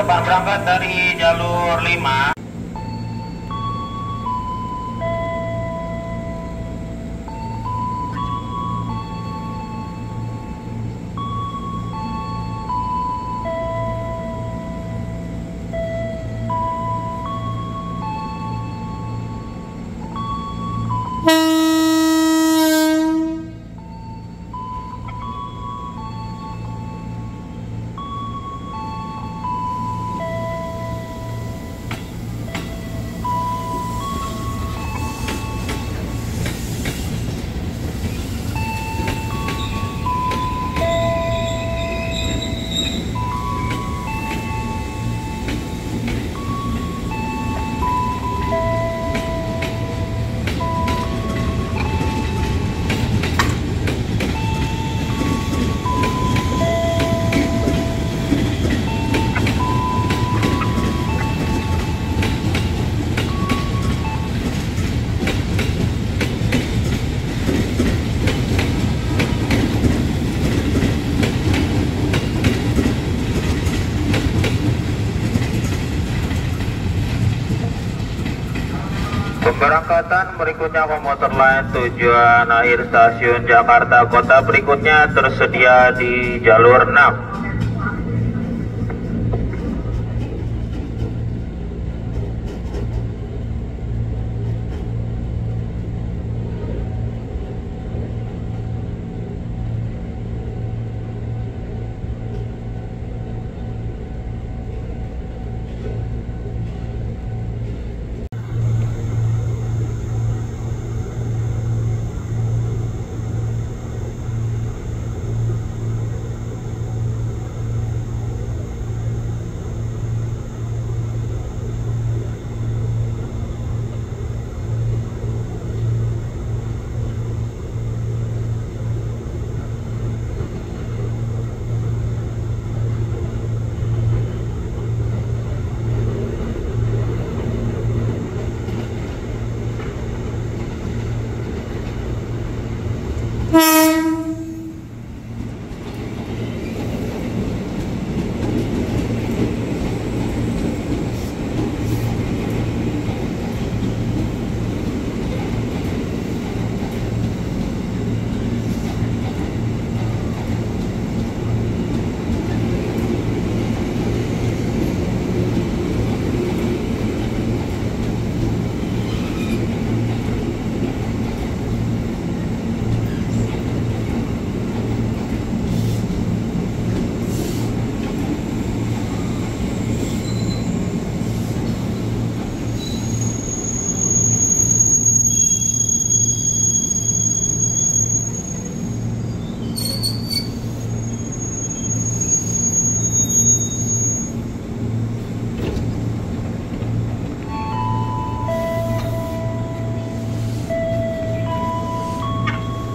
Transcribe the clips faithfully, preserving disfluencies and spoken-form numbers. Gerbang berangkat dari jalur lima. Keberangkatan berikutnya komuter lain tujuan akhir stasiun Jakarta Kota berikutnya tersedia di jalur enam.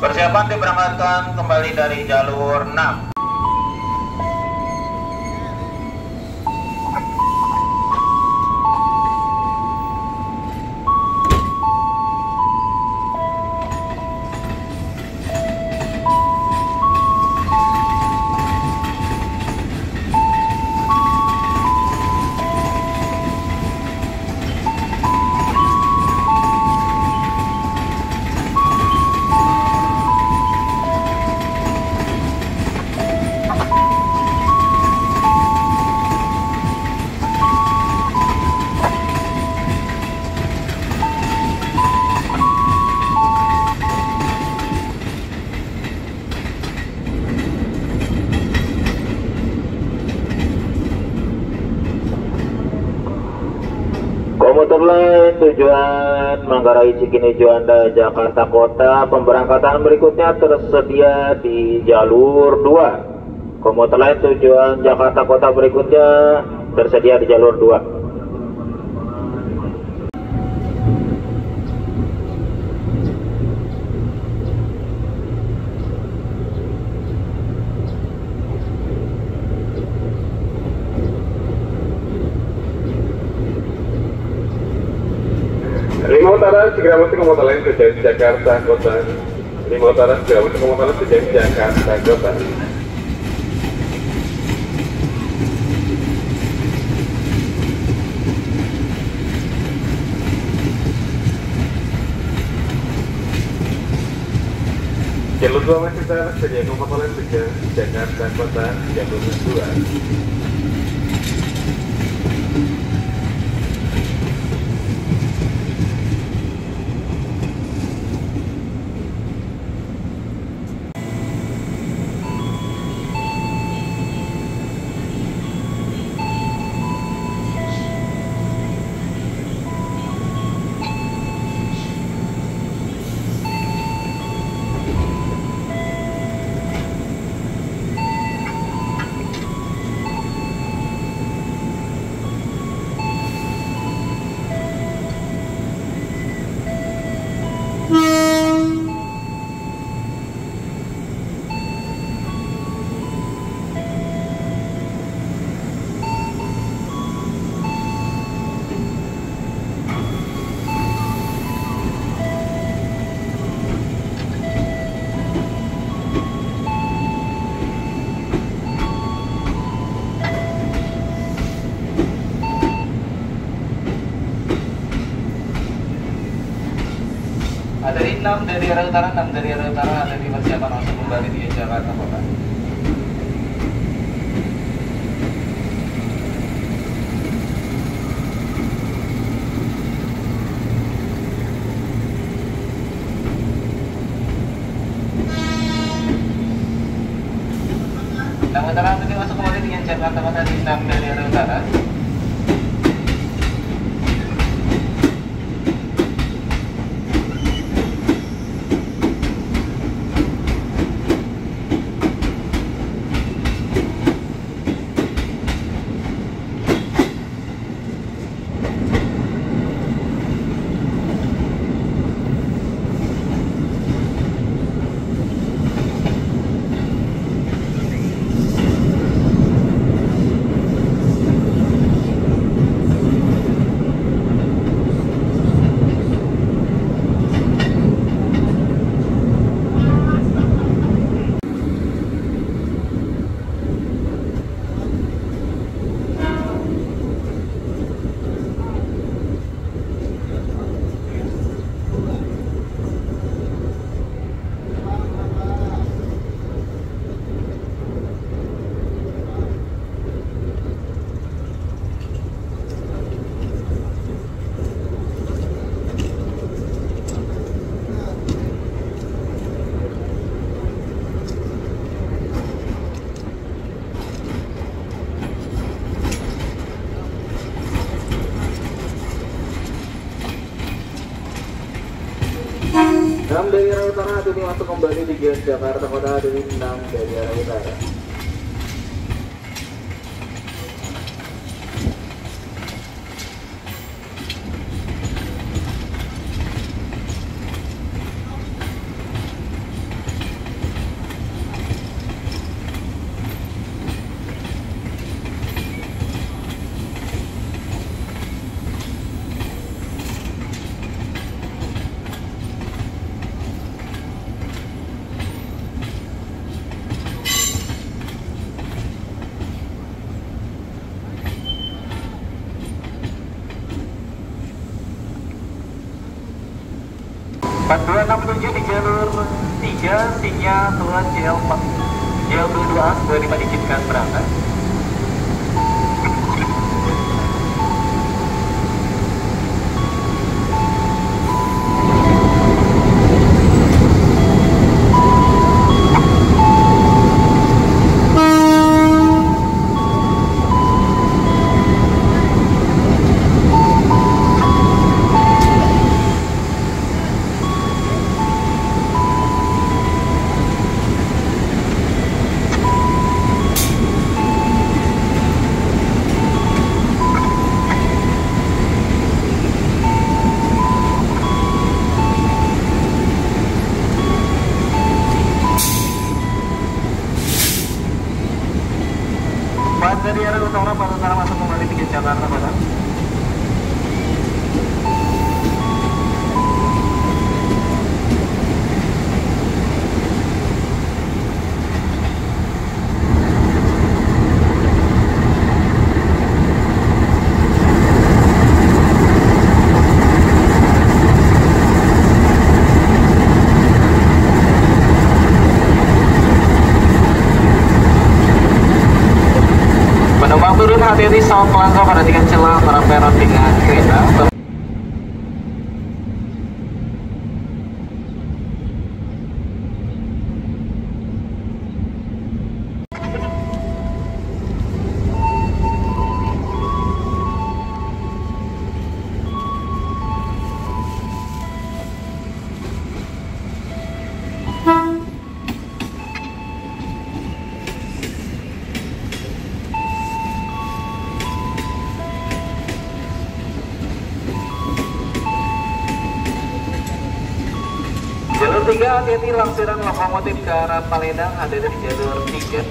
Persiapan diberangkatkan kembali dari jalur enam. Tujuan Manggarai Cikini Juanda Jakarta Kota pemberangkatan berikutnya tersedia di jalur dua. Komuter lain tujuan Jakarta Kota berikutnya tersedia di jalur dua. Segera masuk komuter lain tujuan Jakarta Kota. Lima Utara segera masuk komuter lain tujuan Jakarta Kota. Peluang kita tersedia kompeten tiga Jakarta Kota tiga puluh dua. enam dari arah utara, enam dari arah utara ada di persiapan langsung kembali di Jakarta Kota. enam utara nanti masuk kembali di Jakarta Kota di enam dari arah utara. enam dari arah utara, hati ini masuk kembali di G S Jakarta Kota, hati ini enam dari arah utara. empat dua enam tujuh di jalur tiga, sinyal keluar J L empat, J L dua puluh dua A dua puluh lima diizinkan berangkat. dengan kereta. Tiga, hati-hati lampiran lokomotif ke arah Paledang ada di jalur tiga.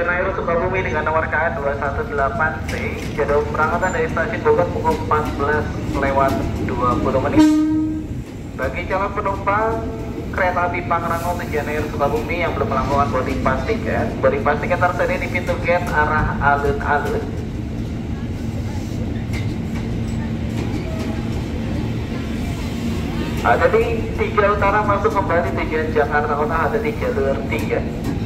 Air Susukabumi dengan nomor K R L dua satu delapan C jadwal keberangkatan dari stasiun Bogor pukul empat belas lewat dua puluh menit. Bagi calon penumpang kereta api Pangrango tujuan Air Susukabumi yang belum melakukan boarding pass tiket, boarding pass tiket tersedia di pintu gate arah Alun-Alun. Ada di tiga utara masuk kembali tujuan Jakarta Kota ada di jalur tiga.